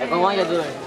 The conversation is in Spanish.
Come on, you're doing it.